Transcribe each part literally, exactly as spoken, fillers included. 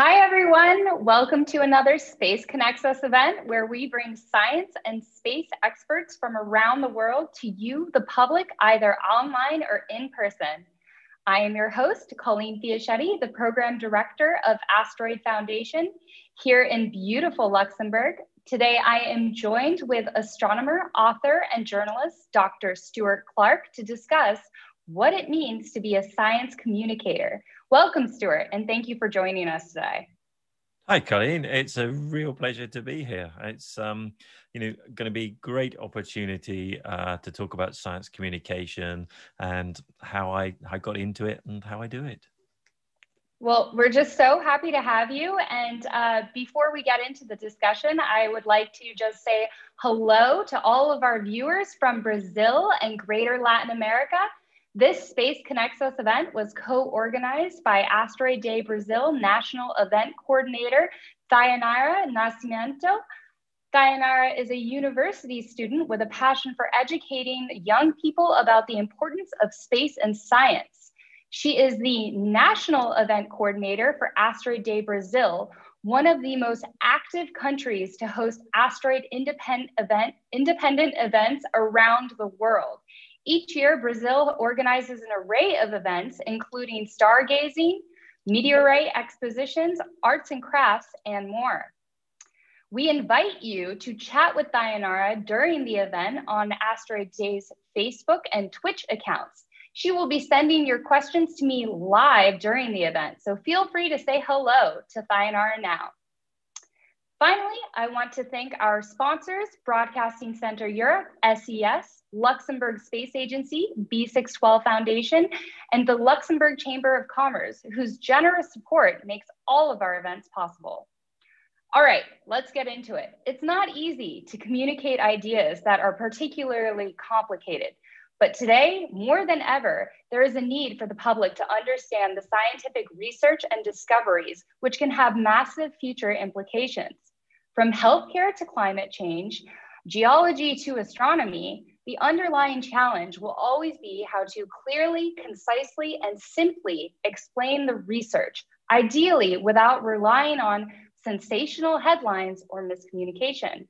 Hi everyone, welcome to another Space Connects Us event where we bring science and space experts from around the world to you, the public, either online or in person. I am your host, Colleen Fiaschetti, the Program Director of Asteroid Foundation here in beautiful Luxembourg. Today I am joined with astronomer, author, and journalist, Doctor Stuart Clark, to discuss what it means to be a science communicator. Welcome, Stuart, and thank you for joining us today. Hi, Colleen. It's a real pleasure to be here. It's um, you know, going to be a great opportunity uh, to talk about science communication and how I, how I got into it and how I do it. Well, we're just so happy to have you. And uh, before we get into the discussion, I would like to just say hello to all of our viewers from Brazil and Greater Latin America. This Space Connects Us event was co-organized by Asteroid Day Brazil National Event Coordinator Thaynara Nascimento. Thaynara is a university student with a passion for educating young people about the importance of space and science. She is the National Event Coordinator for Asteroid Day Brazil, one of the most active countries to host asteroid independent, event, independent events around the world. Each year, Brazil organizes an array of events, including stargazing, meteorite expositions, arts and crafts, and more. We invite you to chat with Thaynara during the event on Asteroid Day's Facebook and Twitch accounts. She will be sending your questions to me live during the event, so feel free to say hello to Thaynara now. Finally, I want to thank our sponsors, Broadcasting Center Europe, S E S, Luxembourg Space Agency, B six twelve Foundation, and the Luxembourg Chamber of Commerce, whose generous support makes all of our events possible. All right, let's get into it. It's not easy to communicate ideas that are particularly complicated, but today, more than ever, there is a need for the public to understand the scientific research and discoveries, which can have massive future implications. From healthcare to climate change, geology to astronomy, the underlying challenge will always be how to clearly, concisely, and simply explain the research, ideally without relying on sensational headlines or miscommunication.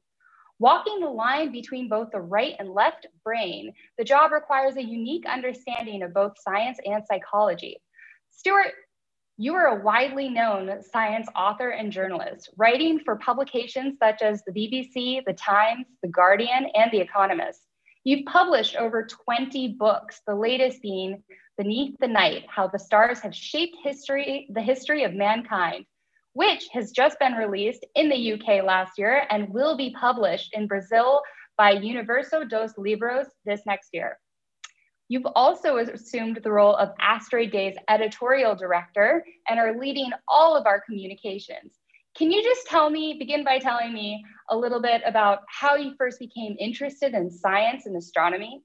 Walking the line between both the right and left brain, the job requires a unique understanding of both science and psychology. Stuart, you are a widely known science author and journalist, writing for publications such as the B B C, The Times, The Guardian, and The Economist. You've published over twenty books, the latest being Beneath the Night, How the Stars Have Shaped History, the History of Mankind, which has just been released in the U K last year and will be published in Brazil by Universo dos Livros this next year. You've also assumed the role of Asteroid Day's editorial director and are leading all of our communications. Can you just tell me, begin by telling me a little bit about how you first became interested in science and astronomy?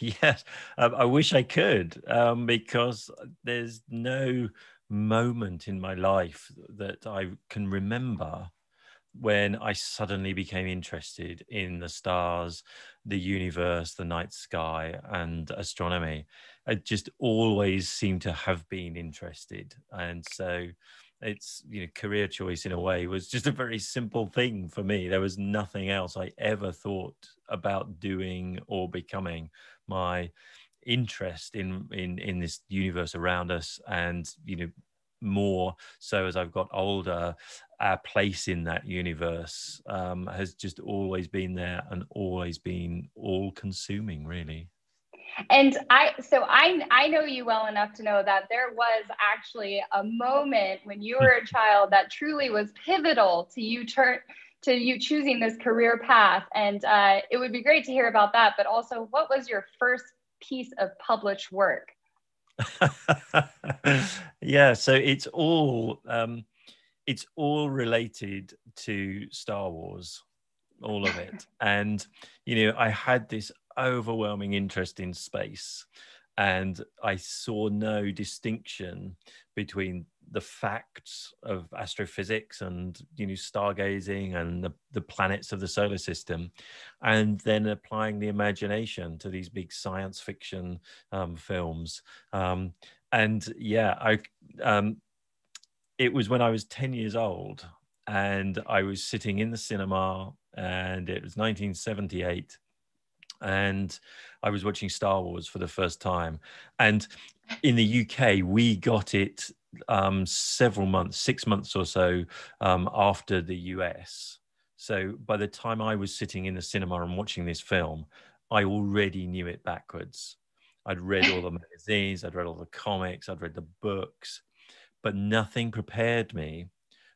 Yes, um, I wish I could, um, because there's no moment in my life that I can remember when I suddenly became interested in the stars, the universe, the night sky, and astronomy. I just always seem to have been interested. And so it's, you know, career choice in a way was just a very simple thing for me. There was nothing else I ever thought about doing or becoming. My interest in in in this universe around us, and you know, more so as I've got older, our place in that universe um has just always been there and always been all-consuming, really. And I so I I know you well enough to know that there was actually a moment when you were a child that truly was pivotal to you turn to you choosing this career path, and uh it would be great to hear about that, but also what was your first piece of published work? Yeah, so it's all um it's all related to Star Wars, all of it. And you know, I had this overwhelming interest in space, and I saw no distinction between the facts of astrophysics and, you know, stargazing and the, the planets of the solar system, and then applying the imagination to these big science fiction um, films. Um, and yeah, I um, it was when I was ten years old and I was sitting in the cinema, and it was nineteen seventy-eight, and I was watching Star Wars for the first time. And in the U K, we got it um, several months, six months or so um, after the U S. So by the time I was sitting in the cinema and watching this film, I already knew it backwards. I'd read all the magazines, I'd read all the comics, I'd read the books, but nothing prepared me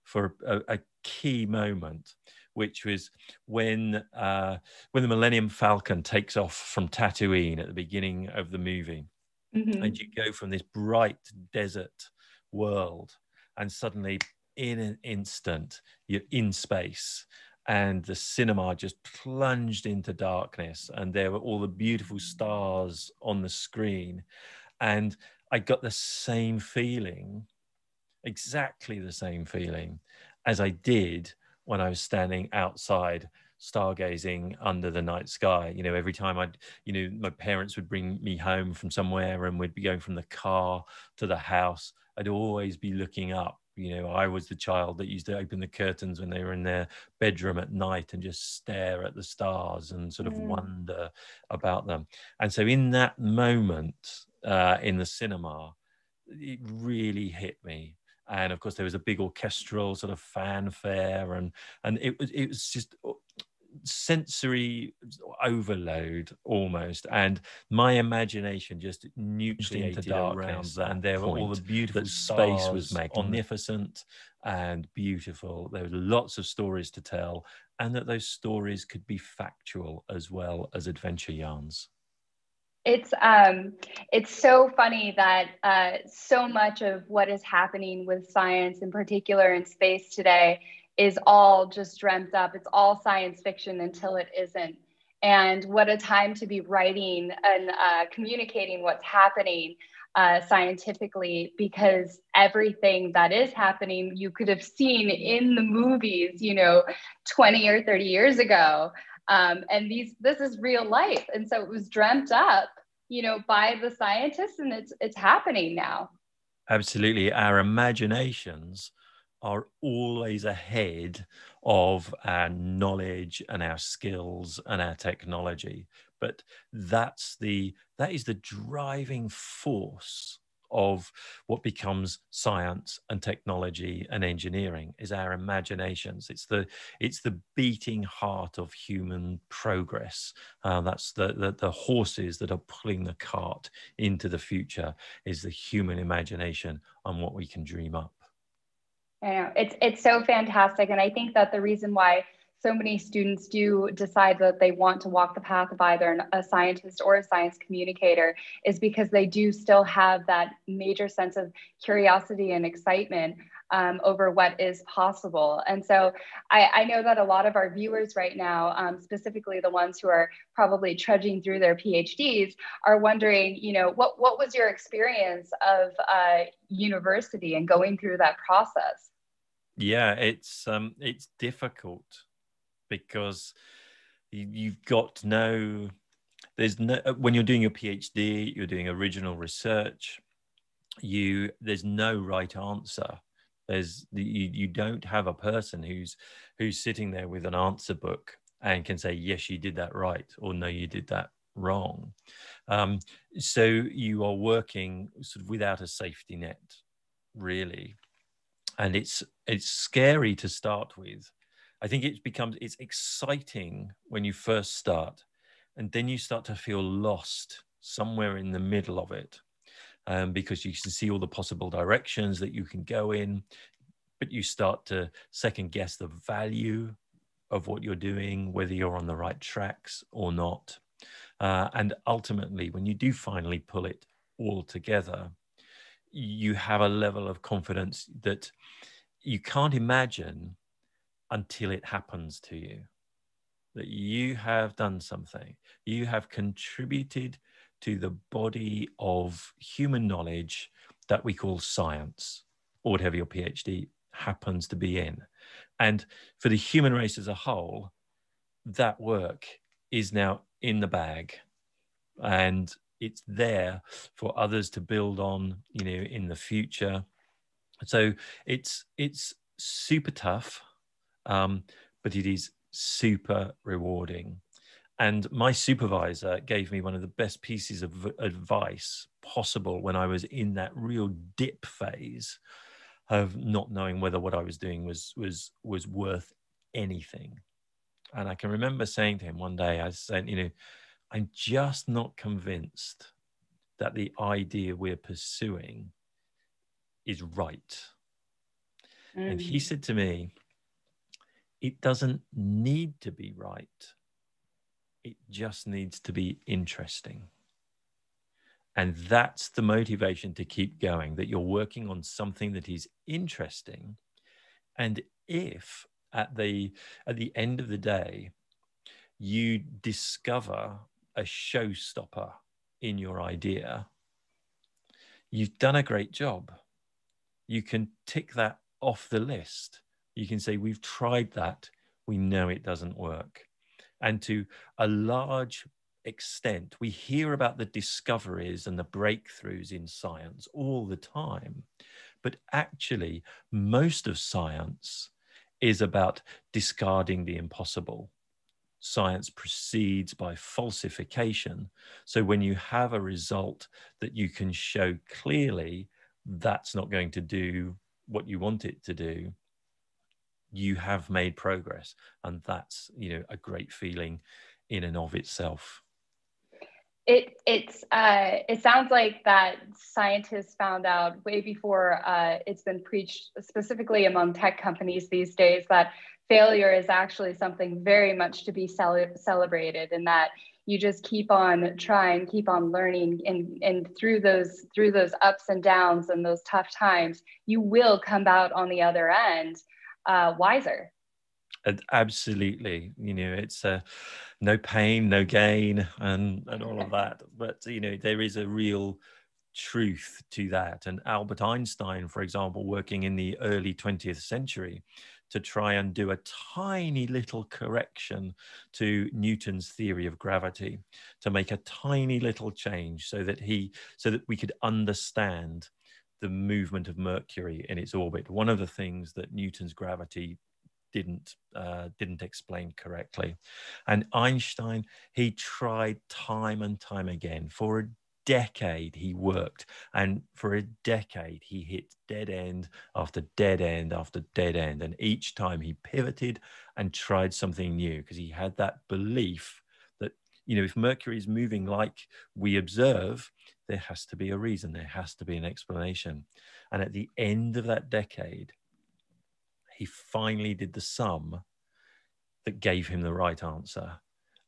for a, a key moment, which was when uh, when the Millennium Falcon takes off from Tatooine at the beginning of the movie. Mm-hmm. And you go from this bright desert world, and suddenly in an instant, you're in space. And the cinema just plunged into darkness, and there were all the beautiful stars on the screen. And I got the same feeling, exactly the same feeling, as I did when I was standing outside stargazing under the night sky. You know, every time I'd, you know, my parents would bring me home from somewhere, and we'd be going from the car to the house, I'd always be looking up. You know, I was the child that used to open the curtains when they were in their bedroom at night and just stare at the stars and sort of mm. wonder about them. And so in that moment uh, in the cinema, it really hit me. And of course, there was a big orchestral sort of fanfare, and and it was it was just sensory overload almost. And my imagination just nucleated around that. And there were all the beautiful stars. Space was magnificent and beautiful. There were lots of stories to tell, and that those stories could be factual as well as adventure yarns. It's um, it's so funny that uh, so much of what is happening with science, in particular in space today, is all just dreamt up. It's all science fiction until it isn't. And what a time to be writing and uh, communicating what's happening uh, scientifically, because everything that is happening, you could have seen in the movies, you know, twenty or thirty years ago. Um, and these, this is real life. And so it was dreamt up, you know, by the scientists, and it's, it's happening now. Absolutely. Our imaginations are always ahead of our knowledge and our skills and our technology. But that's the, that is the driving force of what becomes science and technology and engineering, is our imaginations. It's the it's the beating heart of human progress. Uh, that's the, the the horses that are pulling the cart into the future, is the human imagination and what we can dream up. I know, it's it's so fantastic, and I think that the reason why so many students do decide that they want to walk the path of either a scientist or a science communicator is because they do still have that major sense of curiosity and excitement um, over what is possible. And so I, I know that a lot of our viewers right now, um, specifically the ones who are probably trudging through their PhDs, are wondering, you know, what, what was your experience of uh, university and going through that process? Yeah, it's um, it's difficult, because you've got no, there's no, when you're doing your PhD, you're doing original research, you, there's no right answer. There's, you, you don't have a person who's, who's sitting there with an answer book and can say, yes, you did that right, or no, you did that wrong. Um, so you are working sort of without a safety net, really. And it's, it's scary to start with. I think it becomes, it's exciting when you first start, and then you start to feel lost somewhere in the middle of it, um, because you can see all the possible directions that you can go in, but you start to second guess the value of what you're doing, whether you're on the right tracks or not. Uh, and ultimately, when you do finally pull it all together, you have a level of confidence that you can't imagine until it happens to you, that you have done something, you have contributed to the body of human knowledge that we call science, or whatever your PhD happens to be in. And for the human race as a whole, that work is now in the bag, and it's there for others to build on, you know, in the future. So it's it's super tough, um, but it is super rewarding. And my supervisor gave me one of the best pieces of advice possible when I was in that real dip phase of not knowing whether what I was doing was was was worth anything. And I can remember saying to him one day, I said, you know, I'm just not convinced that the idea we're pursuing is right. Mm. And he said to me, it doesn't need to be right. It just needs to be interesting. And that's the motivation to keep going, that you're working on something that is interesting. And if at the, at the end of the day, you discover a showstopper in your idea, you've done a great job. You can tick that off the list. You can say, we've tried that. We know it doesn't work. And to a large extent, we hear about the discoveries and the breakthroughs in science all the time. But actually, most of science is about discarding the impossible. Science proceeds by falsification. So when you have a result that you can show clearly that's not going to do what you want it to do, you have made progress. And that's, you know, a great feeling in and of itself. It it's uh, it sounds like that scientists found out way before uh, it's been preached, specifically among tech companies these days, that failure is actually something very much to be cel- celebrated, and that you just keep on trying, keep on learning, and and through those through those ups and downs and those tough times, you will come out on the other end uh, wiser. Absolutely. You know, it's uh, no pain, no gain, and, and all of that. But, you know, there is a real truth to that. And Albert Einstein, for example, working in the early twentieth century to try and do a tiny little correction to Newton's theory of gravity, to make a tiny little change so that he, so that we could understand the movement of Mercury in its orbit. One of the things that Newton's gravity didn't uh, didn't explain correctly. And Einstein, he tried time and time again. For a decade he worked, and for a decade he hit dead end after dead end after dead end. And each time he pivoted and tried something new, because he had that belief that, you know, if Mercury is moving like we observe, there has to be a reason, there has to be an explanation. And at the end of that decade, he finally did the sum that gave him the right answer,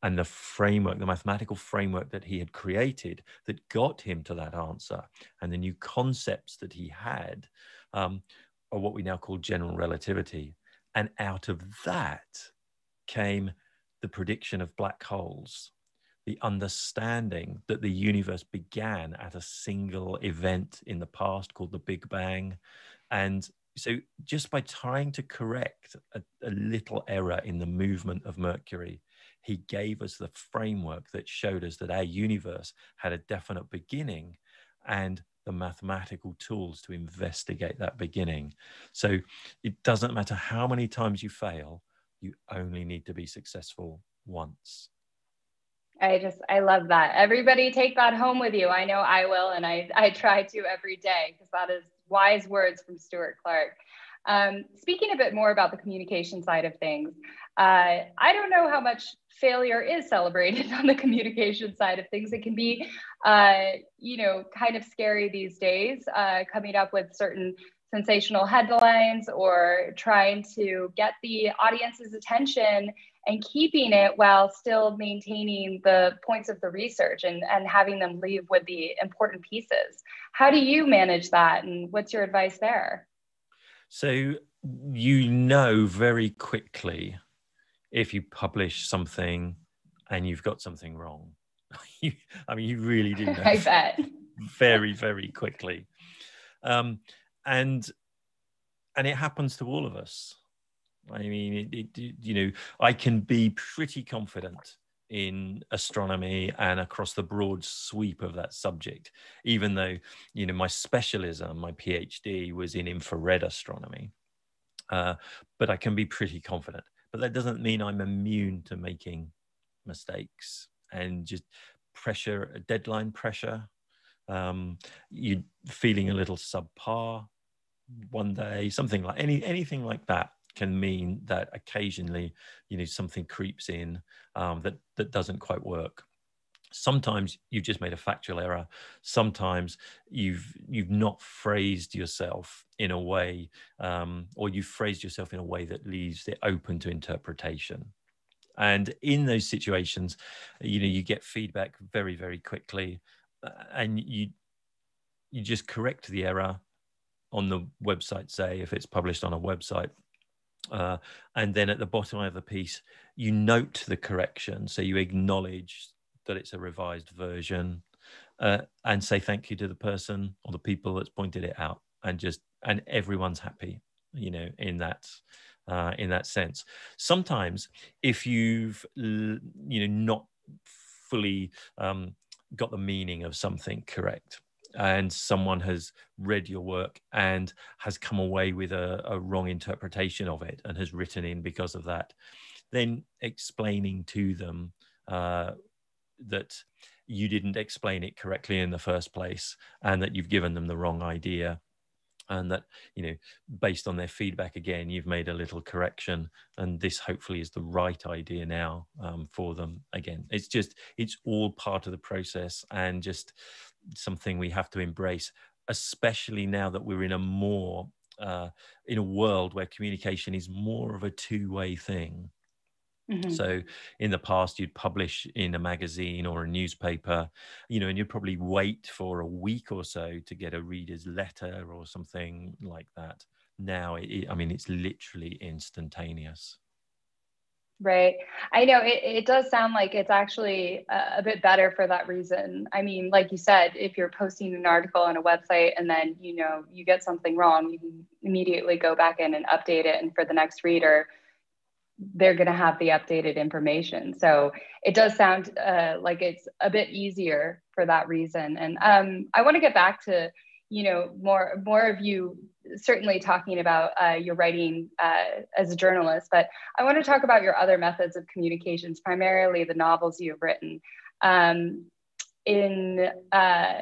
and the framework, the mathematical framework that he had created that got him to that answer, and the new concepts that he had um, are what we now call general relativity. And out of that came the prediction of black holes, the understanding that the universe began at a single event in the past called the Big Bang. And so just by trying to correct a, a little error in the movement of Mercury, he gave us the framework that showed us that our universe had a definite beginning and the mathematical tools to investigate that beginning. So it doesn't matter how many times you fail, you only need to be successful once. I just, I love that. Everybody take that home with you. I know I will, and I, I try to every day, because that is wise words from Stuart Clark. Um, speaking a bit more about the communication side of things, uh, I don't know how much failure is celebrated on the communication side of things. It can be, uh, you know, kind of scary these days, uh, coming up with certain sensational headlines or trying to get the audience's attention and keeping it while still maintaining the points of the research and, and having them leave with the important pieces. How do you manage that, and what's your advice there? So you know very quickly if you publish something and you've got something wrong. you, I mean, you really do know. I bet. Very, very quickly. Um, and and it happens to all of us. I mean, it, it, you know, I can be pretty confident in astronomy and across the broad sweep of that subject, even though, you know, my specialism, my PhD, was in infrared astronomy. Uh, but I can be pretty confident. But that doesn't mean I'm immune to making mistakes and just pressure, deadline pressure, um, you feeling a little subpar one day, something like any anything like that can mean that occasionally, you know, something creeps in um, that that doesn't quite work. Sometimes you've just made a factual error. Sometimes you've you've not phrased yourself in a way, um, or you've phrased yourself in a way that leaves it open to interpretation. And in those situations, you know, you get feedback very, very quickly, and you you just correct the error on the website, say, if it's published on a website. Uh, and then at the bottom of the piece, you note the correction. So you acknowledge that it's a revised version uh, and say thank you to the person or the people that's pointed it out, and just, and everyone's happy, you know, in that, uh, in that sense. Sometimes if you've, you know, not fully um, got the meaning of something correct, and someone has read your work and has come away with a, a wrong interpretation of it and has written in because of that, then explaining to them uh, that you didn't explain it correctly in the first place, and that you've given them the wrong idea, and that, you know, based on their feedback again, you've made a little correction, and this hopefully is the right idea now um, for them again. It's just, it's all part of the process, and just something we have to embrace, especially now that we're in a more, uh, in a world where communication is more of a two-way thing. Mm-hmm. So in the past, you'd publish in a magazine or a newspaper, you know, and you'd probably wait for a week or so to get a reader's letter or something like that. Now, it, it, I mean, it's literally instantaneous. Right. I know it, it does sound like it's actually a, a bit better for that reason. I mean, like you said, if you're posting an article on a website and then, you know, you get something wrong, you can immediately go back in and update it. And for the next reader, they're going to have the updated information. So it does sound uh, like it's a bit easier for that reason. And um, I want to get back to, you know, more, more of you certainly talking about uh, your writing uh, as a journalist, but I want to talk about your other methods of communications, primarily the novels you've written. Um, in uh,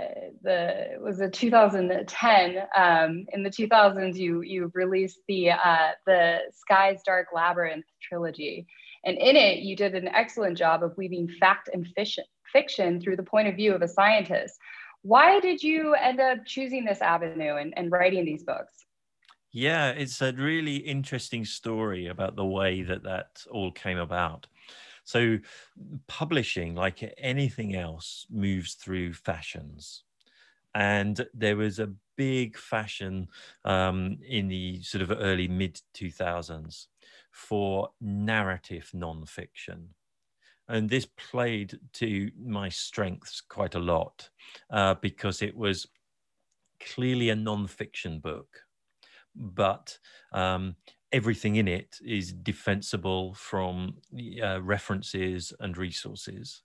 the, was it two thousand ten, um, in the two thousands, you, you released the, uh, the Sky's Dark Labyrinth trilogy. And in it, you did an excellent job of weaving fact and fiction, fiction through the point of view of a scientist. Why did you end up choosing this avenue and, and writing these books? Yeah, it's a really interesting story about the way that that all came about. So publishing, like anything else, moves through fashions. And there was a big fashion um, in the sort of early mid two thousands for narrative nonfiction. And this played to my strengths quite a lot uh, because it was clearly a non-fiction book, but um, everything in it is defensible from uh, references and resources.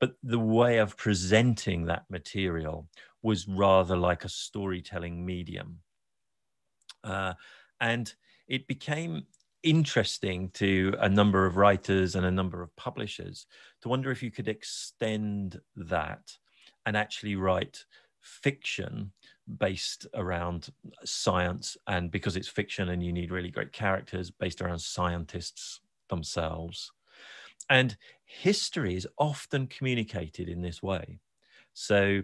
But the way of presenting that material was rather like a storytelling medium. Uh, and it became interesting to a number of writers and a number of publishers to wonder if you could extend that and actually write fiction based around science, and because it's fiction and you need really great characters, based around scientists themselves. And history is often communicated in this way. So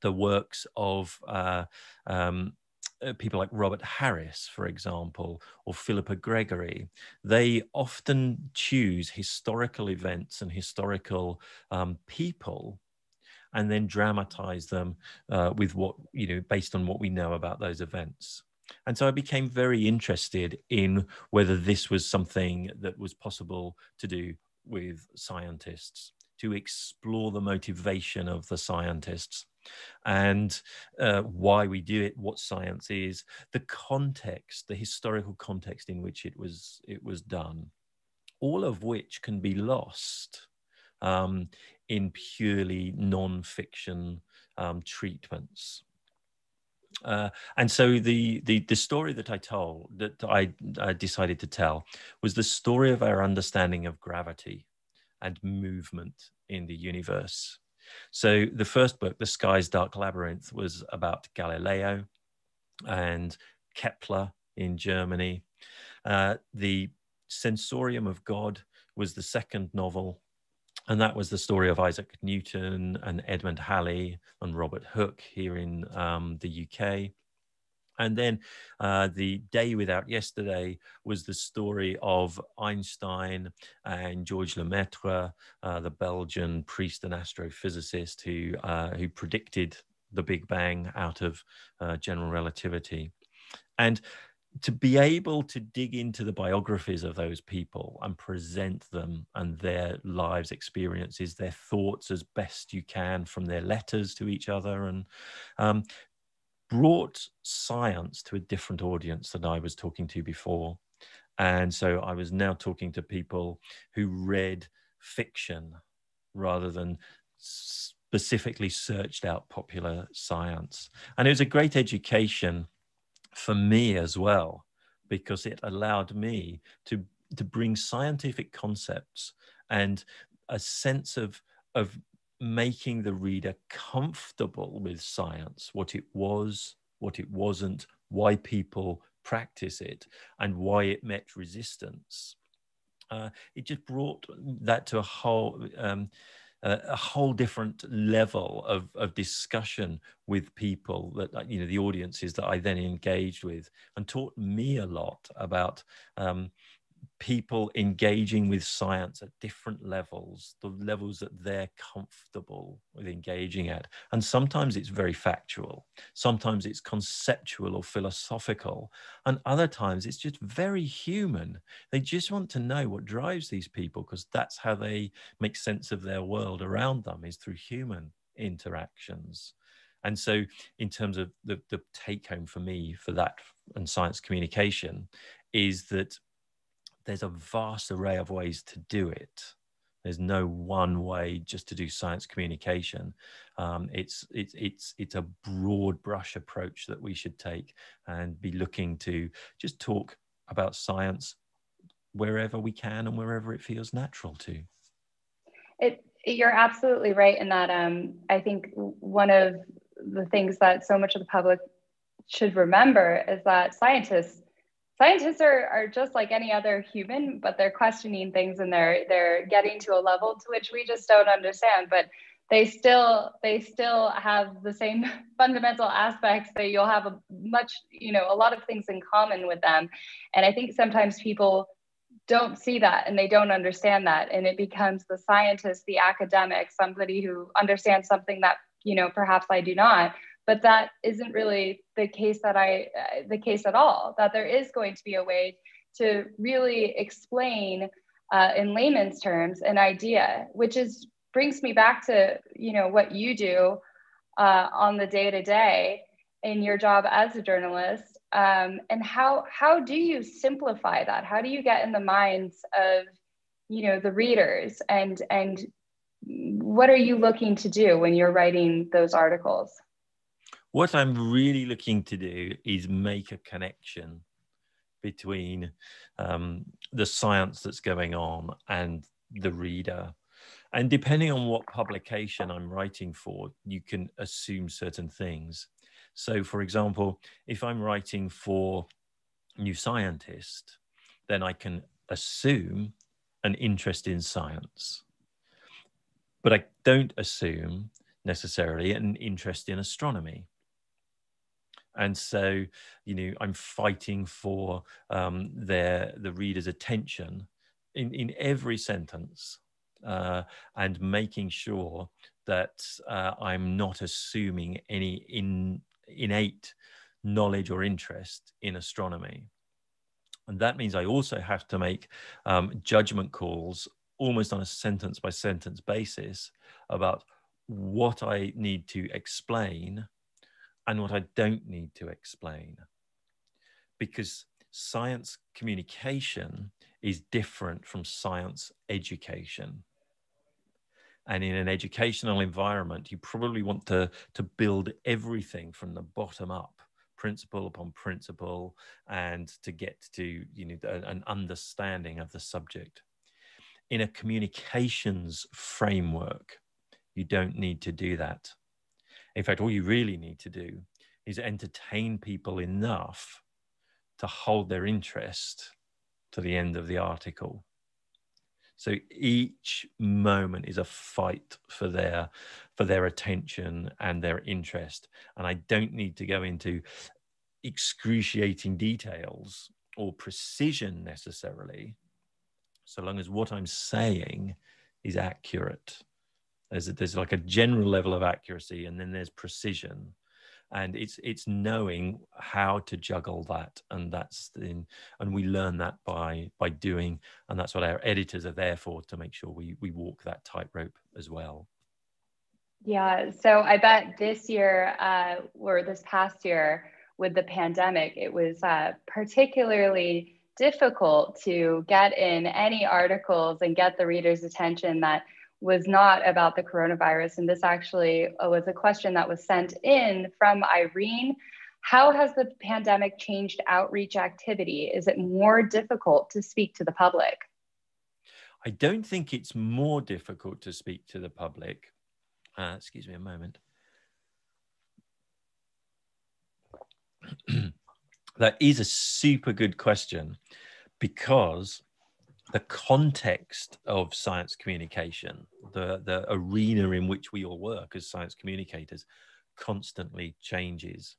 the works of uh, um, people like Robert Harris, for example, or Philippa Gregory, they often choose historical events and historical um, people, and then dramatize them uh, with what, you know, based on what we know about those events. And so I became very interested in whether this was something that was possible to do with scientists, to explore the motivation of the scientists, and uh, why we do it, what science is, the context, the historical context in which it was, it was done, all of which can be lost um, in purely non-fiction um, treatments. Uh, and so the, the the story that I told, that I, I decided to tell, was the story of our understanding of gravity and movement in the universe. So the first book, The Sky's Dark Labyrinth, was about Galileo and Kepler in Germany. Uh, the Sensorium of God was the second novel, and that was the story of Isaac Newton and Edmund Halley and Robert Hooke here in um, the U K. And then uh, The Day Without Yesterday was the story of Einstein and Georges Lemaître, uh, the Belgian priest and astrophysicist who, uh, who predicted the Big Bang out of uh, general relativity. And to be able to dig into the biographies of those people and present them and their lives experiences, their thoughts as best you can from their letters to each other, and um, brought science to a different audience than I was talking to before. And so I was now talking to people who read fiction rather than specifically searched out popular science. And it was a great education for me as well, because it allowed me to to bring scientific concepts and a sense of of making the reader comfortable with science, what it was, what it wasn't, why people practice it, and why it met resistance. Uh, it just brought that to a whole um, Uh, a whole different level of, of discussion with people that, you know, the audiences that I then engaged with, and taught me a lot about um, people engaging with science at different levels, the levels that they're comfortable with engaging at. And sometimes it's very factual, sometimes it's conceptual or philosophical, and other times it's just very human. They just want to know what drives these people, because that's how they make sense of their world around them, is through human interactions. And so in terms of the, the take home for me for that and science communication is that there's a vast array of ways to do it. There's no one way just to do science communication. Um, it's, it's, it's, it's a broad brush approach that we should take and be looking to just talk about science wherever we can and wherever it feels natural to. It, you're absolutely right in that. Um, I think one of the things that so much of the public should remember is that scientists Scientists are, are just like any other human, but they're questioning things and they're they're getting to a level to which we just don't understand. But they still they still have the same fundamental aspects that you'll have a much, you know, a lot of things in common with them. And I think sometimes people don't see that and they don't understand that. And it becomes the scientist, the academic, somebody who understands something that, you know, perhaps I do not. But that isn't really the case that I, uh, the case at all, that there is going to be a way to really explain uh, in layman's terms an idea, which is, brings me back to, you know, what you do uh, on the day to day in your job as a journalist. Um, and how, how do you simplify that? How do you get in the minds of, you know, the readers, and, and what are you looking to do when you're writing those articles? What I'm really looking to do is make a connection between um, the science that's going on and the reader. And depending on what publication I'm writing for, you can assume certain things. So for example, if I'm writing for New Scientist, then I can assume an interest in science, but I don't assume necessarily an interest in astronomy. And so, you know, I'm fighting for um, their, the reader's attention in, in every sentence, uh, and making sure that uh, I'm not assuming any in, innate knowledge or interest in astronomy. And that means I also have to make um, judgment calls almost on a sentence by sentence basis about what I need to explain and what I don't need to explain, because science communication is different from science education. and in an educational environment, you probably want to, to build everything from the bottom up, principle upon principle, and to get to, you know, an understanding of the subject. In a communications framework, you don't need to do that. In fact, all you really need to do is entertain people enough to hold their interest to the end of the article. So each moment is a fight for their, for their attention and their interest. And I don't need to go into excruciating details or precision necessarily, so long as what I'm saying is accurate. There's, a, there's like a general level of accuracy, and then there's precision. And it's, it's knowing how to juggle that. And that's in, and we learn that by, by doing. And that's what our editors are there for, to make sure we, we walk that tightrope as well. Yeah, so I bet this year uh, or this past year with the pandemic, it was uh, particularly difficult to get in any articles and get the reader's attention that was not about the coronavirus. And this actually was a question that was sent in from Irene. How has the pandemic changed outreach activity? Is it more difficult to speak to the public? I don't think it's more difficult to speak to the public. Uh, excuse me a moment. That is a super good question, because the context of science communication, the, the arena in which we all work as science communicators, constantly changes.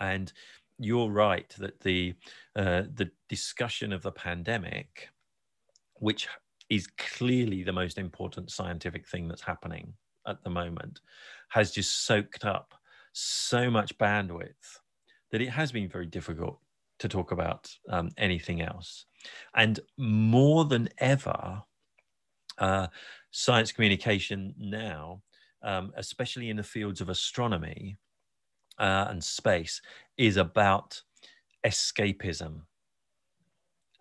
And you're right that the, uh, the discussion of the pandemic, which is clearly the most important scientific thing that's happening at the moment, has just soaked up so much bandwidth that it has been very difficult to talk about um, anything else. And more than ever, uh, science communication now, um, especially in the fields of astronomy uh, and space, is about escapism.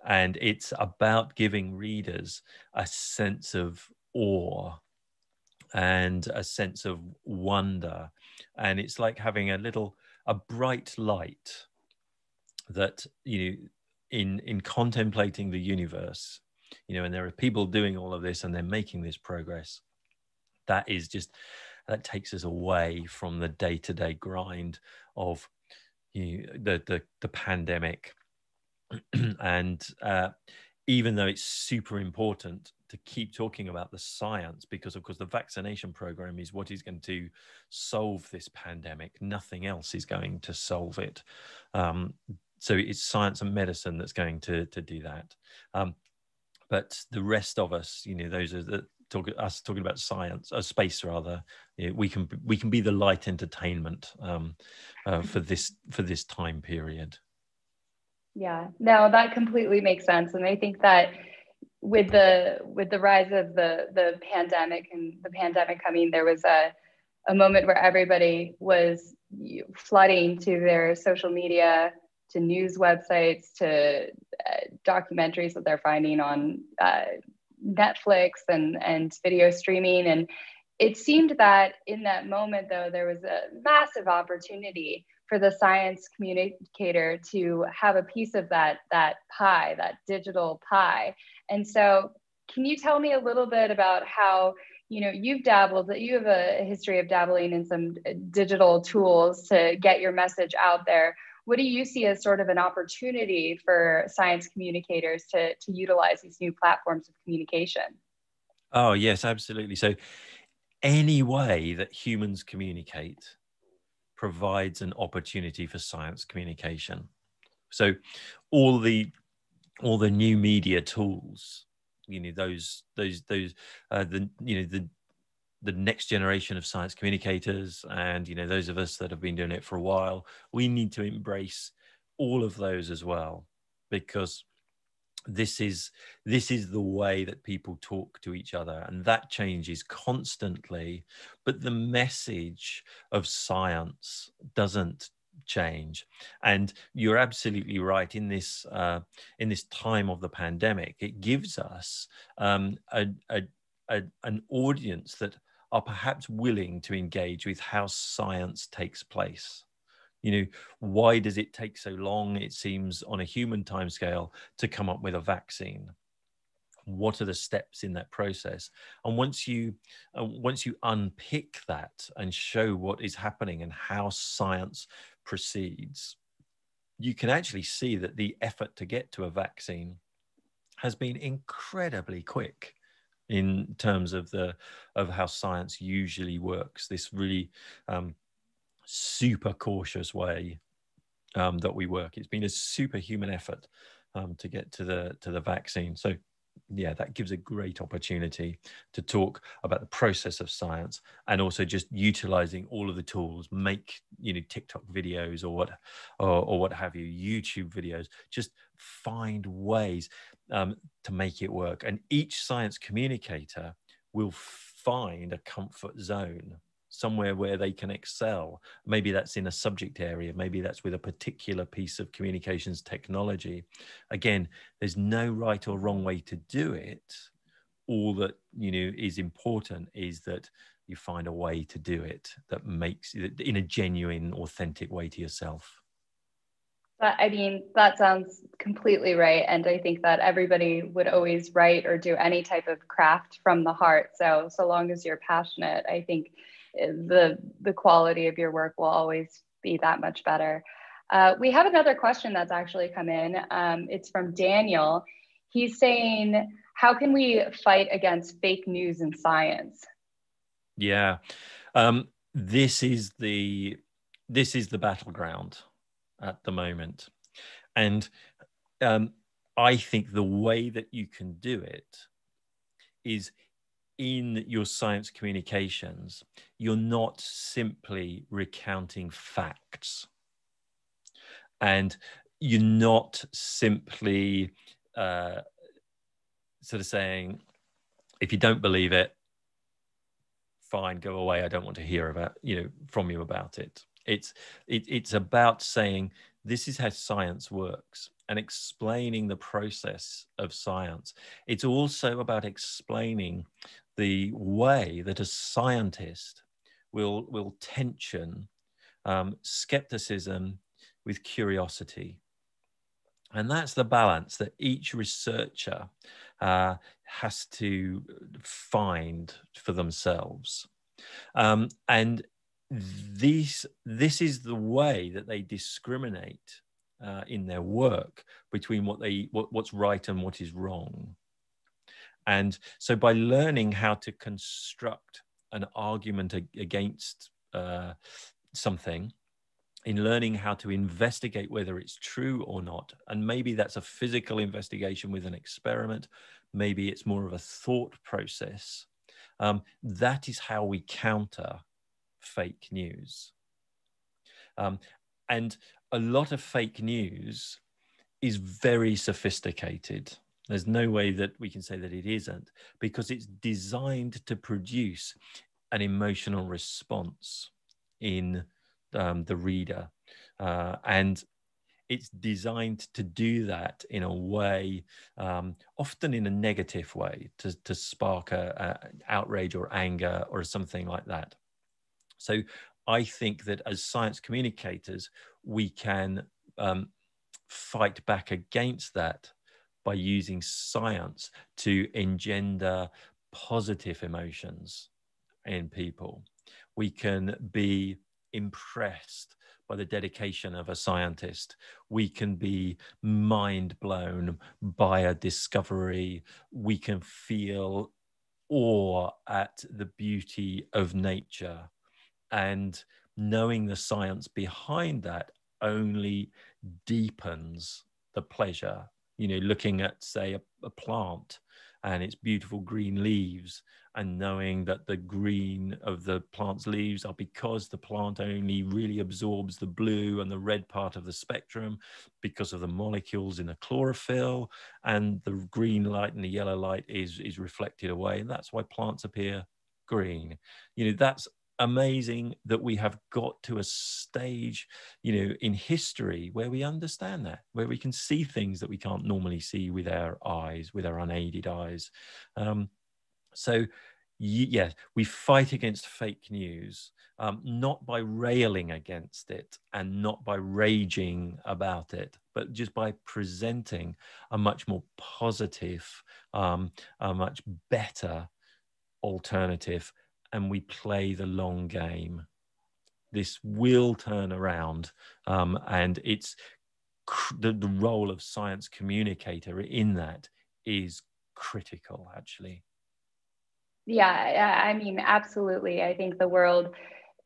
And it's about giving readers a sense of awe and a sense of wonder. And it's like having a little, a bright light that, you know, in, in contemplating the universe, you know, and there are people doing all of this and they're making this progress. That is just, that takes us away from the day-to-day grind of, you know, the, the, the pandemic. And uh, even though it's super important to keep talking about the science, because of course the vaccination program is what is going to solve this pandemic. Nothing else is going to solve it. Um, so it's science and medicine that's going to, to do that. Um, but the rest of us, you know, those are the, talk, us talking about science, or space rather, you know, we can, we can be the light entertainment um, uh, for this, for this time period. Yeah, no, that completely makes sense. And I think that with the with the rise of the the pandemic and the pandemic coming, there was a a moment where everybody was flooding to their social media, to news websites, to uh, documentaries that they're finding on uh, Netflix and and video streaming. And it seemed that in that moment, though, there was a massive opportunity for the science communicator to have a piece of that, that pie, that digital pie. And so can you tell me a little bit about how, you know, you've dabbled, that you have a history of dabbling in some digital tools to get your message out there. What do you see as sort of an opportunity for science communicators to, to utilize these new platforms of communication? Oh, yes, absolutely. So any way that humans communicate provides an opportunity for science communication. So all the all the new media tools, you know, those those those uh, the you know the the next generation of science communicators, and you know those of us that have been doing it for a while, we need to embrace all of those as well, because this is this is the way that people talk to each other, and that changes constantly. But the message of science doesn't change. And you're absolutely right. In this uh, in this time of the pandemic, it gives us um, a, a a, an audience that are perhaps willing to engage with how science takes place. You know, why does it take so long, it seems, on a human timescale to come up with a vaccine? What are the steps in that process? And once you, uh, once you unpick that and show what is happening and how science proceeds, you can actually see that the effort to get to a vaccine has been incredibly quick in terms of the of how science usually works. This really um, super cautious way um, that we work. It's been a superhuman effort um, to get to the to the vaccine. So yeah, that gives a great opportunity to talk about the process of science and also just utilizing all of the tools, make, you know, TikTok videos or what, or, or what have you, YouTube videos, just find ways um, to make it work. And each science communicator will find a comfort zone, somewhere where they can excel. Maybe that's in a subject area, maybe that's with a particular piece of communications technology. Again, there's no right or wrong way to do it. All that, you know, is important is that you find a way to do it that makes it in a genuine, authentic way to yourself. But, I mean, that sounds completely right. And I think that everybody would always write or do any type of craft from the heart. So, so long as you're passionate, I think the the quality of your work will always be that much better. Uh, we have another question that's actually come in. Um, it's from Daniel. He's saying, how can we fight against fake news in science? Yeah, um, this is the this is the battleground at the moment. And um, I think the way that you can do it is in your science communications, you're not simply recounting facts, and you're not simply uh, sort of saying, if you don't believe it, fine, go away, I don't want to hear about, you know, from you about it. It's, it, it's about saying, this is how science works, and explaining the process of science. It's also about explaining the way that a scientist will, will tension um, skepticism with curiosity. And that's the balance that each researcher uh, has to find for themselves. Um, and these, this is the way that they discriminate uh, in their work between what they, what, what's right and what is wrong. And so by learning how to construct an argument against uh, something, in learning how to investigate whether it's true or not, and maybe that's a physical investigation with an experiment, maybe it's more of a thought process, um, that is how we counter fake news. Um, and a lot of fake news is very sophisticated. There's no way that we can say that it isn't, because it's designed to produce an emotional response in um, the reader. Uh, and it's designed to do that in a way, um, often in a negative way, to, to spark a, a outrage or anger or something like that. So I think that as science communicators, we can um, fight back against that by using science to engender positive emotions in people. We can be impressed by the dedication of a scientist. We can be mind blown by a discovery. We can feel awe at the beauty of nature. And knowing the science behind that only deepens the pleasure. You know, looking at, say, a, a plant and its beautiful green leaves, and knowing that the green of the plant's leaves are because the plant only really absorbs the blue and the red part of the spectrum because of the molecules in the chlorophyll, and the green light and the yellow light is, is reflected away. And that's why plants appear green. You know, that's amazing that we have got to a stage, you know, in history where we understand that, where we can see things that we can't normally see with our eyes, with our unaided eyes. Um, So yes, we fight against fake news, um, not by railing against it and not by raging about it, but just by presenting a much more positive, um, a much better alternative. And we play the long game. This will turn around, um, and it's cr the, the role of science communicator in that is critical, actually. Yeah, I mean, absolutely. I think the world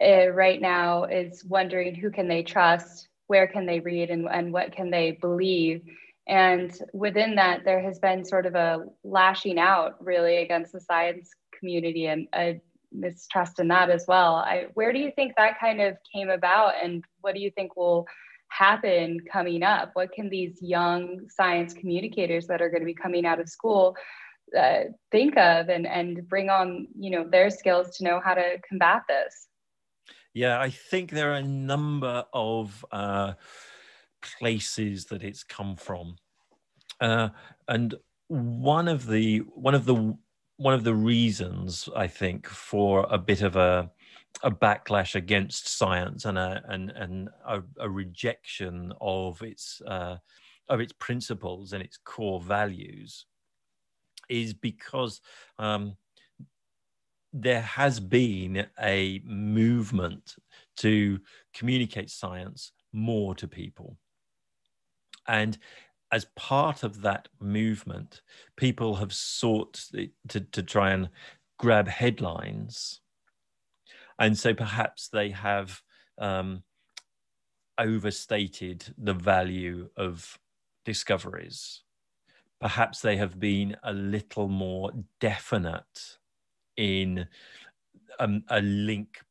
uh, right now is wondering who can they trust, where can they read, and, and what can they believe? And within that, there has been sort of a lashing out really against the science community and a mistrust in that as well. I, where do you think that kind of came about, and what do you think will happen coming up? What can these young science communicators that are going to be coming out of school Uh, think of and and bring on, you know, their skills to know how to combat this? Yeah, I think there are a number of uh, places that it's come from, uh, and one of the one of the one of the reasons I think for a bit of a a backlash against science and a and and a, a rejection of its uh, of its principles and its core values is because um, there has been a movement to communicate science more to people. And as part of that movement, people have sought to, to try and grab headlines. And so perhaps they have um, overstated the value of discoveries. Perhaps they have been a little more definite in um, a link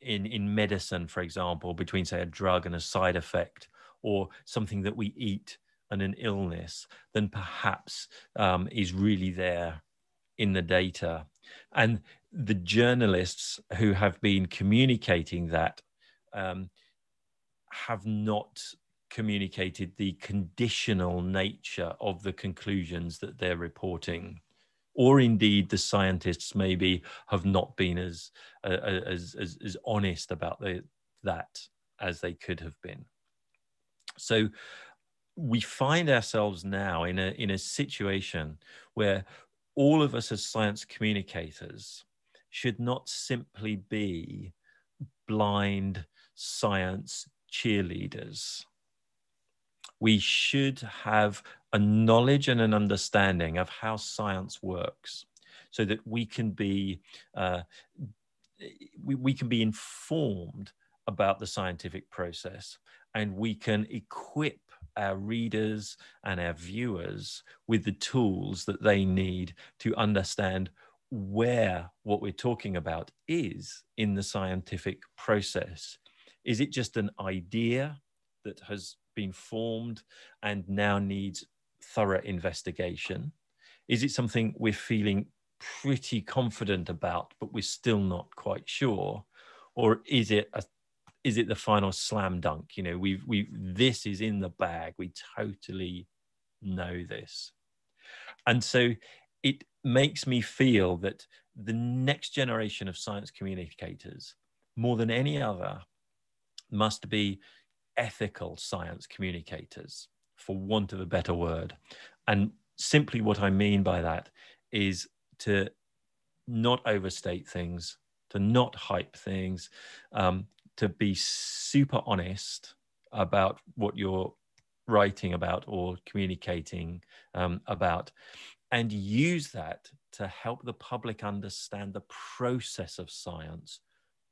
in, in medicine, for example, between, say, a drug and a side effect, or something that we eat and an illness, than perhaps um, is really there in the data. And the journalists who have been communicating that um, have not communicated the conditional nature of the conclusions that they're reporting, or indeed the scientists maybe have not been as uh, as, as as honest about the, that as they could have been. So we find ourselves now in a in a situation where all of us as science communicators should not simply be blind science cheerleaders. We should have a knowledge and an understanding of how science works, so that we can be uh, we, we can be informed about the scientific process, and we can equip our readers and our viewers with the tools that they need to understand where what we're talking about is in the scientific process. Is it just an idea that has been formed and now needs thorough investigation? Is it something we're feeling pretty confident about, but we're still not quite sure? Or is it a, is it the final slam dunk? You know, we've we've this is in the bag. We totally know this. And so it makes me feel that the next generation of science communicators, more than any other, must be ethical science communicators, for want of a better word. And simply what I mean by that is to not overstate things, to not hype things, um, to be super honest about what you're writing about or communicating um, about, and use that to help the public understand the process of science,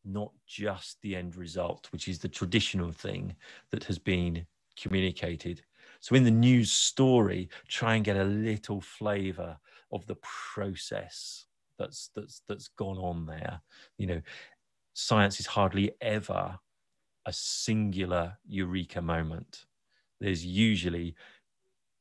not just the end result, which is the traditional thing that has been communicated. So in the news story, try and get a little flavor of the process that's that's that's gone on there. You know, science is hardly ever a singular eureka moment. There's usually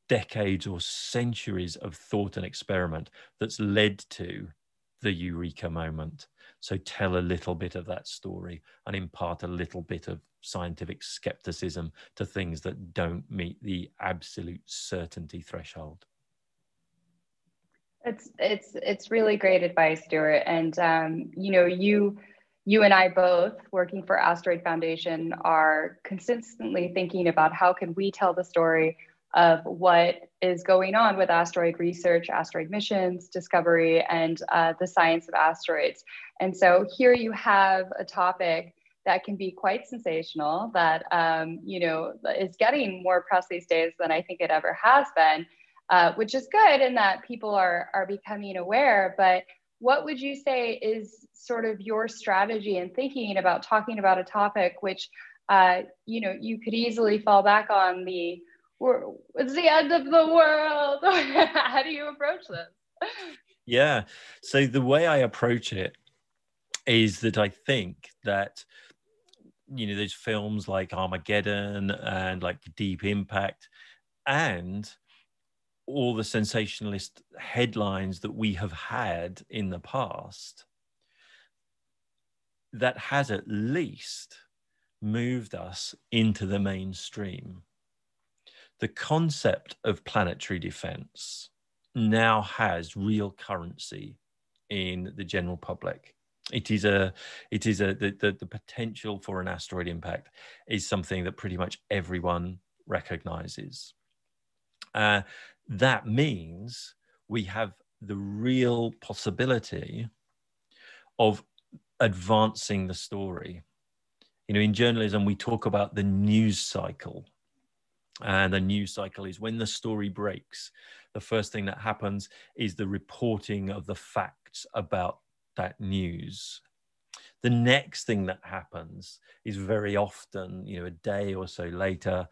decades or centuries of thought and experiment that's led to the eureka moment. So tell a little bit of that story and impart a little bit of scientific skepticism to things that don't meet the absolute certainty threshold. It's it's it's really great advice, Stuart. And um, you know, you you and I both, working for Asteroid Foundation, are consistently thinking about how can we tell the story of what is going on with asteroid research, asteroid missions, discovery, and uh, the science of asteroids. And so here you have a topic that can be quite sensational, that um, you know is getting more press these days than I think it ever has been. Uh, which is good in that people are, are becoming aware, but what would you say is sort of your strategy in thinking about talking about a topic which, uh, you know, you could easily fall back on the, it's the end of the world. How do you approach this? Yeah, so the way I approach it is that I think that, you know, there's films like Armageddon and like Deep Impact and all the sensationalist headlines that we have had in the past that has at least moved us into the mainstream. The concept of planetary defense now has real currency in the general public. It is a, it is a, the, the, the potential for an asteroid impact is something that pretty much everyone recognizes. Uh, That means we have the real possibility of advancing the story. You know, in journalism, we talk about the news cycle. And the news cycle is when the story breaks, the first thing that happens is the reporting of the facts about that news. The next thing that happens is very often, you know, a day or so later,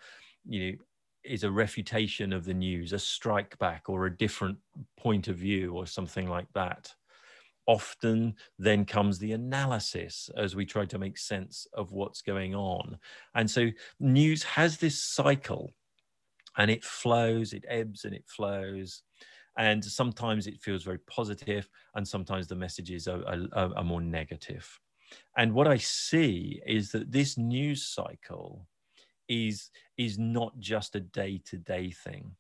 you know, is a refutation of the news, a strike back or a different point of view or something like that. Often then comes the analysis as we try to make sense of what's going on. And so news has this cycle and it flows, it ebbs and it flows. And sometimes it feels very positive and sometimes the messages are, are, are more negative. And what I see is that this news cycle is, is not just a day-to-day thing,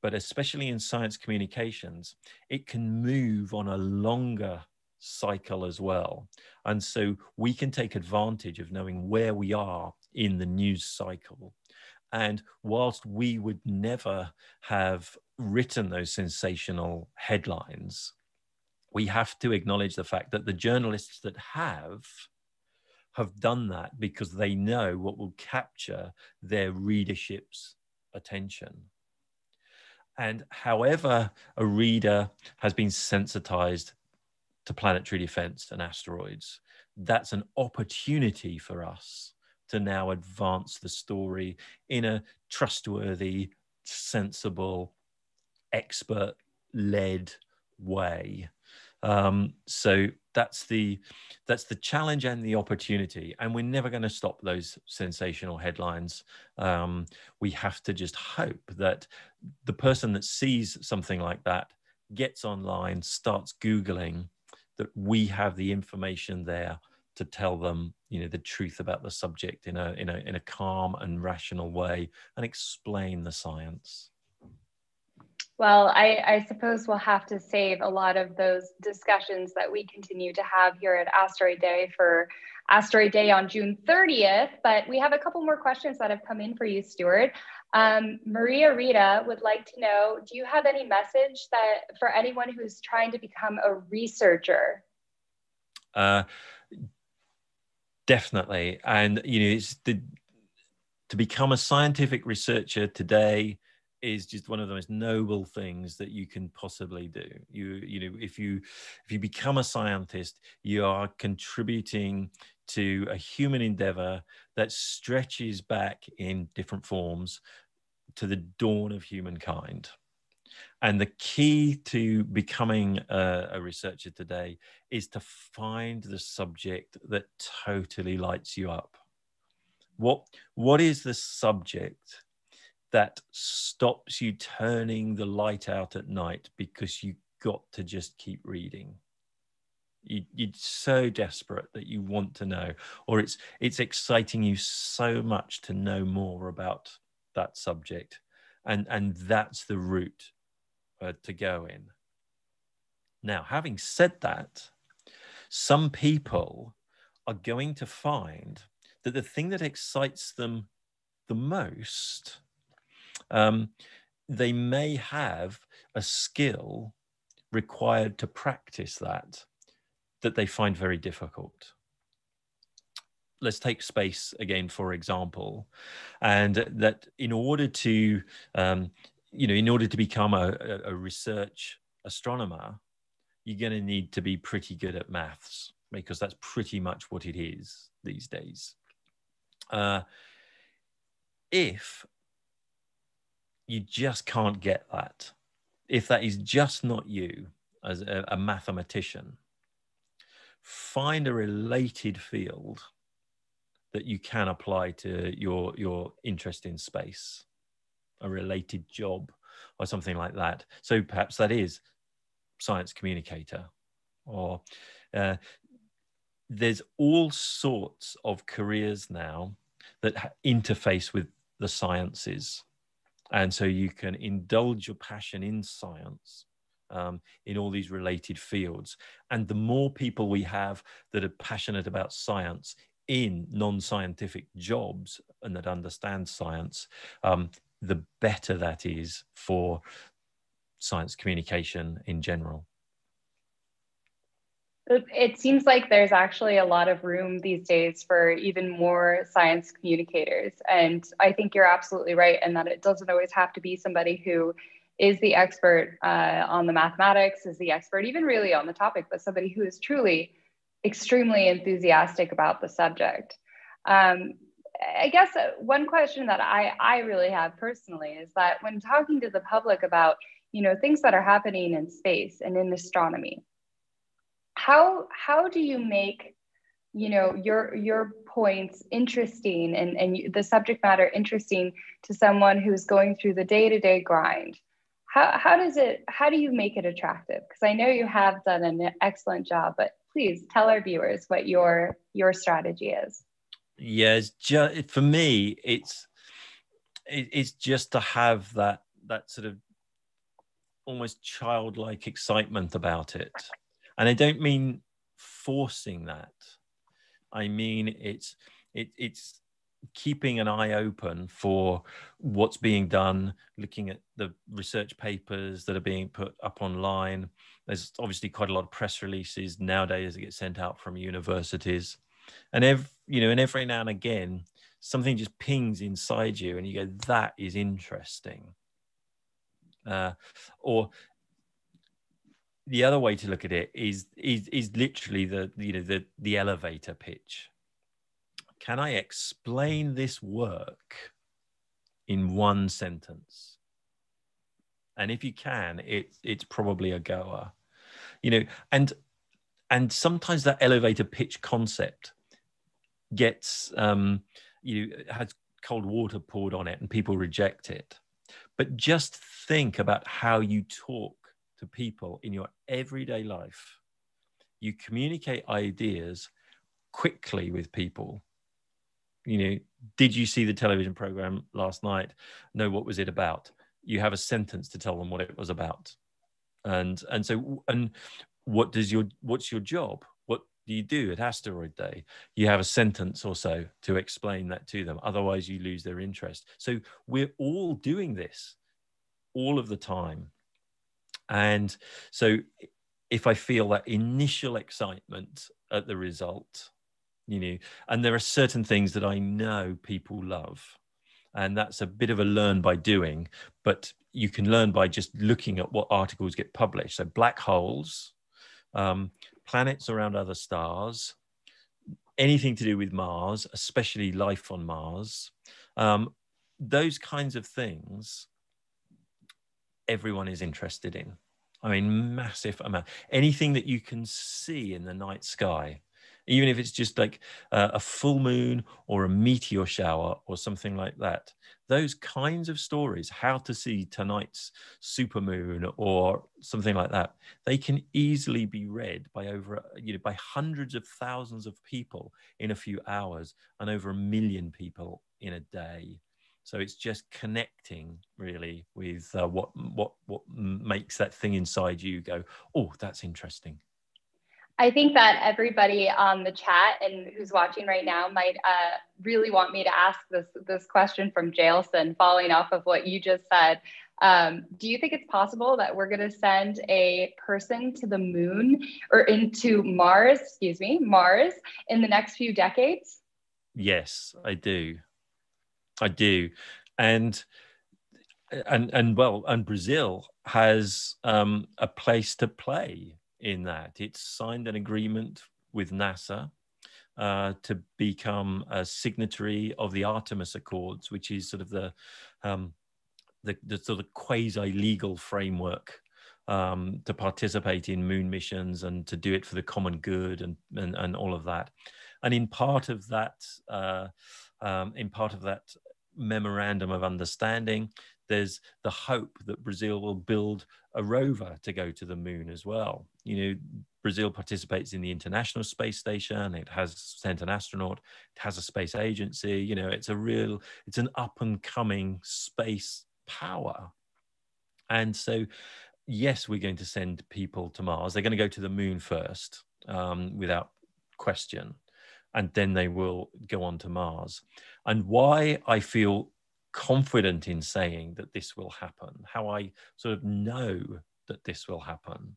but especially in science communications, it can move on a longer cycle as well. And so we can take advantage of knowing where we are in the news cycle. And whilst we would never have written those sensational headlines, we have to acknowledge the fact that the journalists that have have done that because they know what will capture their readership's attention. And however a reader has been sensitized to planetary defense and asteroids, that's an opportunity for us to now advance the story in a trustworthy, sensible, expert-led way. Um, so that's the, that's the challenge and the opportunity. And we're never going to stop those sensational headlines. Um, we have to just hope that the person that sees something like that gets online, starts Googling, that we have the information there to tell them, you know, the truth about the subject in a, in a, in a calm and rational way and explain the science. Well, I, I suppose we'll have to save a lot of those discussions that we continue to have here at Asteroid Day for Asteroid Day on June thirtieth, but we have a couple more questions that have come in for you, Stuart. Um, Maria Rita would like to know, do you have any message that for anyone who's trying to become a researcher? Uh, definitely. And, you know, it's the, to become a scientific researcher today is just one of the most noble things that you can possibly do. You, you know, if you, if you become a scientist, you are contributing to a human endeavor that stretches back in different forms to the dawn of humankind. And the key to becoming a, a researcher today is to find the subject that totally lights you up. What, what is the subject that stops you turning the light out at night because you got to just keep reading? You, you're so desperate that you want to know, or it's, it's exciting you so much to know more about that subject. And, and that's the route uh, to go in. Now, having said that, some people are going to find that the thing that excites them the most, um, they may have a skill required to practice that, that they find very difficult. Let's take space again, for example, and that in order to, um, you know, in order to become a, a research astronomer, you're going to need to be pretty good at maths, because that's pretty much what it is these days. Uh, if you just can't get that, if that is just not you as a, a mathematician, find a related field that you can apply to your, your interest in space, a related job or something like that. So perhaps that is science communicator, or uh, there's all sorts of careers now that interface with the sciences. And so you can indulge your passion in science um, in all these related fields. And the more people we have that are passionate about science in non-scientific jobs and that understand science, um, the better that is for science communication in general. It seems like there's actually a lot of room these days for even more science communicators. And I think you're absolutely right in that it doesn't always have to be somebody who is the expert uh, on the mathematics, is the expert even really on the topic, but somebody who is truly extremely enthusiastic about the subject. Um, I guess one question that I, I really have personally is that when talking to the public about, you know, things that are happening in space and in astronomy, how how do you make, you know, your your points interesting and, and the subject matter interesting to someone who's going through the day-to-day grind? How, how does it, how do you make it attractive? Because I know you have done an excellent job, but please tell our viewers what your your strategy is. Yes, just, for me, it's it, it's just to have that that sort of almost childlike excitement about it, and I don't mean forcing that. I mean it's it, it's keeping an eye open for what's being done, looking at the research papers that are being put up online. There's obviously quite a lot of press releases nowadays that get sent out from universities. And every, you know, and every now and again, something just pings inside you and you go, that is interesting. Uh, or the other way to look at it is, is, is literally the, you know, the, the elevator pitch. Can I explain this work in one sentence? And if you can, it, it's probably a goer, you know, and, and sometimes that elevator pitch concept gets, um, you know, has cold water poured on it and people reject it. But just think about how you talk to people in your everyday life. You communicate ideas quickly with people. You know, did you see the television program last night? No, what was it about? You have a sentence to tell them what it was about. And, and so, and what does your, what's your job? What do you do at Asteroid Day? You have a sentence or so to explain that to them. Otherwise you lose their interest. So we're all doing this all of the time. And so if I feel that initial excitement at the result, you know, and there are certain things that I know people love. And that's a bit of a learn by doing, but you can learn by just looking at what articles get published. So black holes, um, planets around other stars, anything to do with Mars, especially life on Mars, um, those kinds of things everyone is interested in. I mean, massive amount. Anything that you can see in the night sky, even if it's just like uh, a full moon or a meteor shower or something like that. Those kinds of stories, how to see tonight's supermoon or something like that, they can easily be read by over, you know, by hundreds of thousands of people in a few hours and over a million people in a day. So it's just connecting really with uh, what what what makes that thing inside you go, oh, that's interesting. I think that everybody on the chat and who's watching right now might uh, really want me to ask this this question from Jailson, following off of what you just said. Um, do you think it's possible that we're going to send a person to the moon or into Mars, excuse me, Mars in the next few decades? Yes, I do. I do. And and and well, and Brazil has um, a place to play in that. It's signed an agreement with NASA uh, to become a signatory of the Artemis Accords, which is sort of the um, the, the sort of quasi-legal framework um, to participate in moon missions and to do it for the common good and and, and all of that. And in part of that, uh, um, in part of that memorandum of understanding, there's the hope that Brazil will build a rover to go to the moon as well. You know, Brazil participates in the International Space Station. It has sent an astronaut. It has a space agency. You know, it's a real, it's an up and coming space power. And so, yes, we're going to send people to Mars. They're going to go to the moon first, um, without question. And then they will go on to Mars. And why I feel confident in saying that this will happen, how I sort of know that this will happen,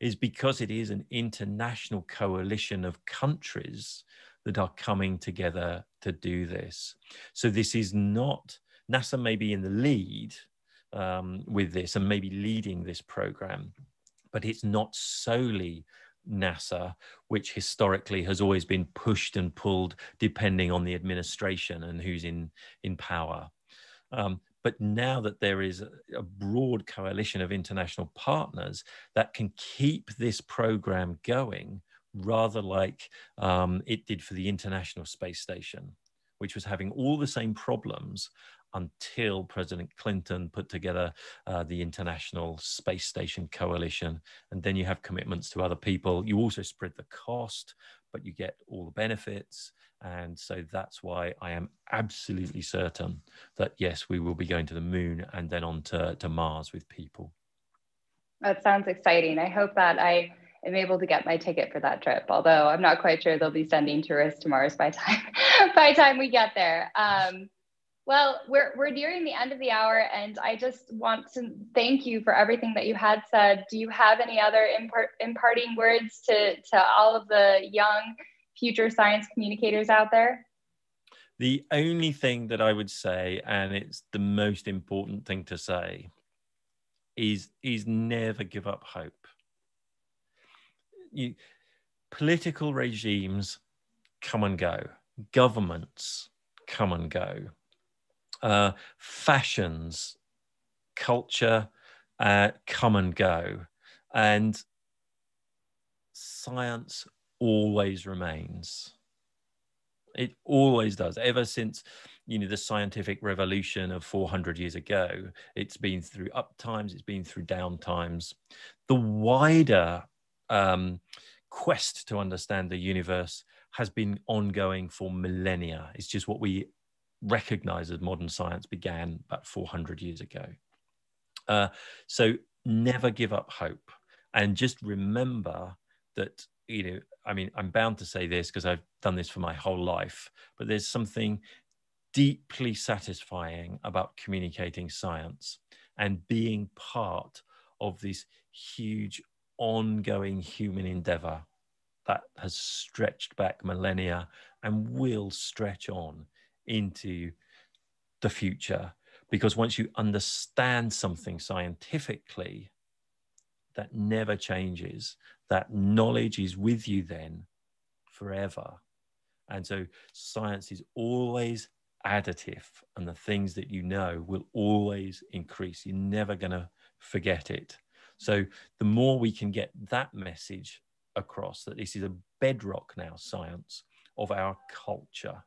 is because it is an international coalition of countries that are coming together to do this. So this is not, NASA may be in the lead um, with this and maybe leading this program, but it's not solely NASA, which historically has always been pushed and pulled depending on the administration and who's in in power. Um, but now that there is a broad coalition of international partners that can keep this program going, rather like um, it did for the International Space Station, which was having all the same problems until President Clinton put together uh, the International Space Station Coalition. And then you have commitments to other people. You also spread the cost, but you get all the benefits. And so that's why I am absolutely certain that, yes, we will be going to the moon and then on to, to Mars with people. That sounds exciting. I hope that I am able to get my ticket for that trip, although I'm not quite sure they'll be sending tourists to Mars by time, by time we get there. Um, Well, we're, we're nearing the end of the hour, and I just want to thank you for everything that you had said. Do you have any other impart, imparting words to, to all of the young future science communicators out there? The only thing that I would say, and it's the most important thing to say, is, is never give up hope. You, political regimes come and go. Governments come and go. Uh, fashions, culture, uh, come and go. And science always remains. It always does. Ever since, you know, the scientific revolution of four hundred years ago, it's been through up times, it's been through down times. The wider um, quest to understand the universe has been ongoing for millennia. It's just what we recognized as modern science began about four hundred years ago. Uh, so never give up hope, and just remember that, you know, I mean, I'm bound to say this because I've done this for my whole life, but there's something deeply satisfying about communicating science and being part of this huge ongoing human endeavor that has stretched back millennia and will stretch on into the future, because once you understand something scientifically, that never changes. That knowledge is with you then forever. And so science is always additive, and the things that you know will always increase. You're never going to forget it. So the more we can get that message across, that this is a bedrock now, science, of our culture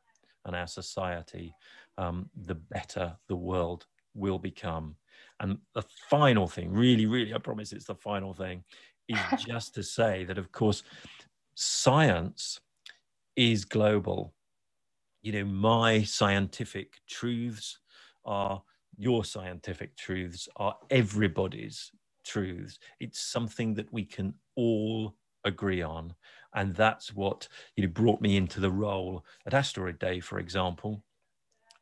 and our society, um, the better the world will become. And the final thing, really, really, I promise it's the final thing, is just to say that, of course, science is global. You know, my scientific truths are your scientific truths, are everybody's truths. It's something that we can all agree on. And that's what, you know, brought me into the role at Asteroid Day, for example,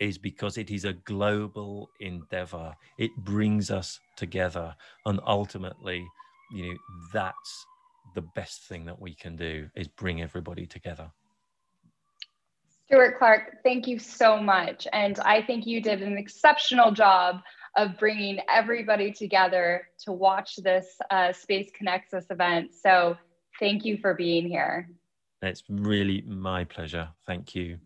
is because it is a global endeavor. It brings us together. And ultimately, you know, that's the best thing that we can do, is bring everybody together. Stuart Clark, thank you so much. And I think you did an exceptional job of bringing everybody together to watch this uh, Space Connects Us event. So thank you for being here. It's really my pleasure. Thank you.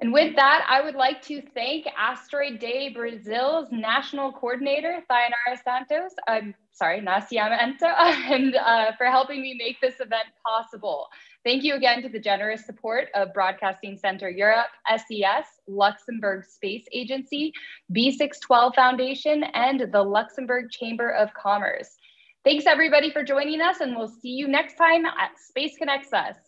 And with that, I would like to thank Asteroid Day Brazil's national coordinator, Thaynara Santos, I'm sorry, Nascimento, and uh, for helping me make this event possible. Thank you again to the generous support of Broadcasting Center Europe, S E S, Luxembourg Space Agency, B six twelve Foundation, and the Luxembourg Chamber of Commerce. Thanks everybody for joining us, and we'll see you next time at Space Connects Us.